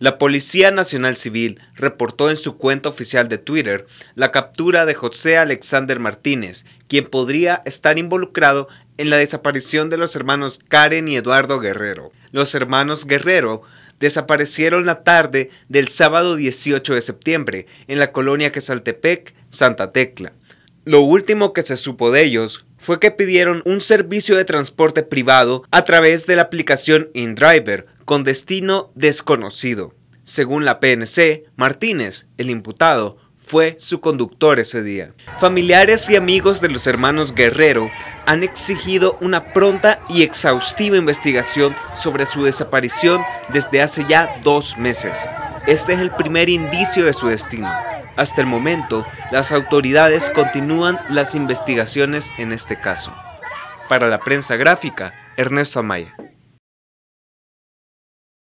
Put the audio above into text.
La Policía Nacional Civil reportó en su cuenta oficial de Twitter la captura de José Alexander Martínez, quien podría estar involucrado en la desaparición de los hermanos Karen y Eduardo Guerrero. Los hermanos Guerrero desaparecieron la tarde del sábado 18 de septiembre en la colonia Quezaltepec, Santa Tecla. Lo último que se supo de ellos fue que pidieron un servicio de transporte privado a través de la aplicación InDriver con destino desconocido. Según la PNC, Martínez, el imputado, fue su conductor ese día. Familiares y amigos de los hermanos Guerrero han exigido una pronta y exhaustiva investigación sobre su desaparición desde hace ya 2 meses. Este es el primer indicio de su destino. Hasta el momento, las autoridades continúan las investigaciones en este caso. Para La Prensa Gráfica, Ernesto Amaya.